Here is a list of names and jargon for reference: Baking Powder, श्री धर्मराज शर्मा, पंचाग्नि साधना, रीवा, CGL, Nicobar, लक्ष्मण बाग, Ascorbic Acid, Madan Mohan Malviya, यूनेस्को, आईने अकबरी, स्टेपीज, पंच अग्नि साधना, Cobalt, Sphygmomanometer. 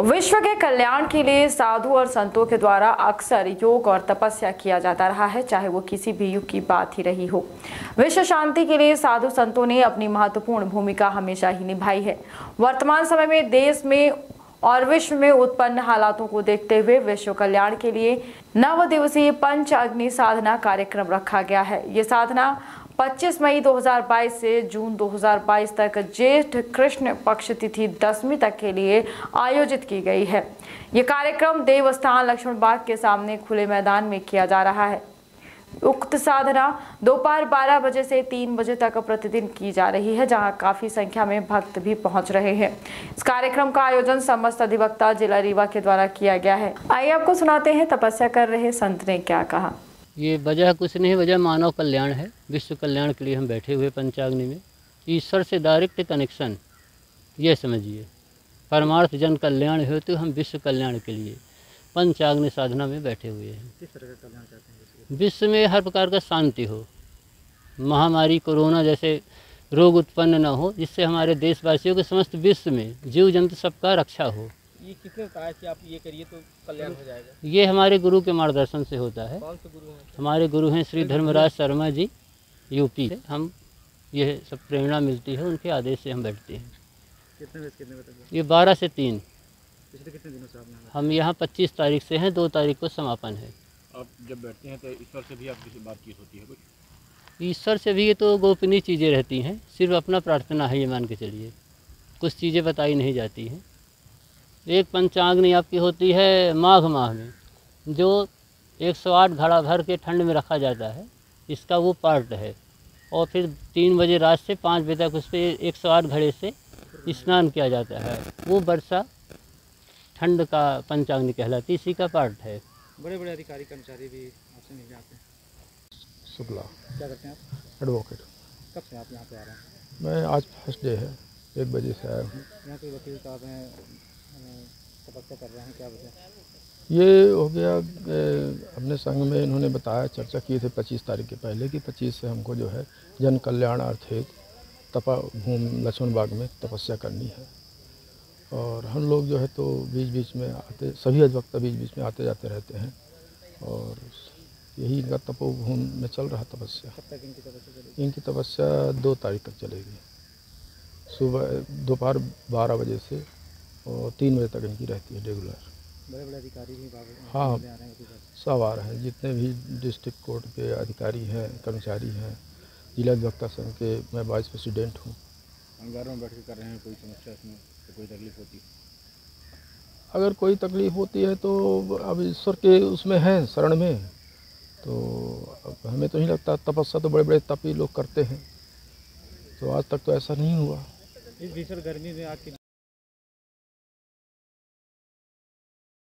विश्व के कल्याण के लिए साधु और संतों के द्वारा अक्सर योग और तपस्या किया जाता रहा है, चाहे वो किसी भी युग की बात ही रही हो। विश्व शांति के लिए साधु संतों ने अपनी महत्वपूर्ण भूमिका हमेशा ही निभाई है। वर्तमान समय में देश में और विश्व में उत्पन्न हालातों को देखते हुए विश्व कल्याण के लिए 9 दिवसीय पंच अग्नि साधना कार्यक्रम रखा गया है। ये साधना 25 मई 2022 से जून 2022 तक ज्येष्ठ कृष्ण पक्ष तिथि 10वीं तक के लिए आयोजित की गई है। ये कार्यक्रम देवस्थान लक्ष्मण बाग के सामने खुले मैदान में किया जा रहा है। उक्त साधना दोपहर 12 बजे से 3 बजे तक प्रतिदिन की जा रही है, जहां काफी संख्या में भक्त भी पहुंच रहे हैं। इस कार्यक्रम का आयोजन समस्त अधिवक्ता जिला रीवा के द्वारा किया गया है। आइए आपको सुनाते हैं तपस्या कर रहे संत ने क्या कहा। ये वजह कुछ नहीं, वजह मानव कल्याण है। विश्व कल्याण के लिए हम बैठे हुए पंचाग्नि में ईश्वर से डायरेक्ट कनेक्शन, ये समझिए परमार्थ जन कल्याण हेतु हम विश्व कल्याण के लिए पंचाग्नि साधना में बैठे हुए हैं। किस तरह का कल्याण चाहते हैं? विश्व में हर प्रकार का शांति हो, महामारी कोरोना जैसे रोग उत्पन्न न हो, जिससे हमारे देशवासियों के समस्त विश्व में जीव जंतु सबका रक्षा हो। ये किसने कहा कि आप ये करिए तो कल्याण हो जाएगा? ये हमारे गुरु के मार्गदर्शन से होता है। कौन से गुरु हैं? हमारे गुरु हैं श्री धर्मराज शर्मा जी, यूपी से। हम ये सब प्रेरणा मिलती है, उनके आदेश से हम बैठते हैं। कितने ये 12 से 3। पिछले कितने दिनों से हम यहाँ 25 तारीख से हैं, 2 तारीख को समापन है। आप जब बैठते हैं तो ईश्वर से भी आपकी बातचीत होती है कुछ? ईश्वर से भी ये तो गोपनीय चीज़ें रहती हैं, सिर्फ अपना प्रार्थना है, ये मान के चलिए। कुछ चीज़ें बताई नहीं जाती हैं। एक पंचाग्नि आपकी होती है माघ माह में, जो 108 घड़ा भर के ठंड में रखा जाता है, इसका वो पार्ट है। और फिर 3 बजे रात से 5 बजे तक उस पर 108 घड़े से स्नान किया जाता है। वो वर्षा ठंड का पंचाग्नि कहलाती, इसी का पार्ट है। बड़े बड़े अधिकारी कर्मचारी भी आपसे मिल जाते हैं। शुक्ला क्या करते हैं आप? एडवोकेट। कब से आप यहाँ पे आ रहे हैं? मैं आज फर्स्ट डे है, 1 बजे से आया हूँ। यहाँ के वकील साहब हैं, तपस्या कर रहे हैं, क्या बताएं? ये हो गया अपने संघ में इन्होंने बताया, चर्चा किए थे 25 तारीख के पहले कि 25 से हमको जो है जन कल्याणार्थ हेतु तपोभूमि लक्ष्मण बाग में तपस्या करनी है। और हम लोग जो है तो बीच बीच में आते, सभी अधिवक्ता बीच बीच में आते जाते रहते हैं, और यही इनका तपोभूमि में चल रहा तपस्या। कब तक इनकी तपस्या चलेगी? इनकी तपस्या 2 तारीख तक चलेगी, सुबह दोपहर 12 बजे से और 3 बजे तक इनकी रहती है रेगुलर। बड़े बड़े अधिकारी भी हाँ सब आ रहे हैं, जितने भी डिस्ट्रिक्ट कोर्ट के अधिकारी हैं, कर्मचारी हैं। जिला अधिवक्ता संघ के मैं वाइस प्रेसिडेंट हूँ। अंगारों में बैठ के कर रहे हैं, कोई समस्या इसमें तो कोई तकलीफ होती? अगर कोई तकलीफ होती है तो अब ईश्वर के उसमें हैं, शरण में, तो अब हमें तो नहीं लगता। तपस्या तो बड़े बड़े तपी लोग करते हैं, तो आज तक तो ऐसा नहीं हुआ। इस भीषण गर्मी में आज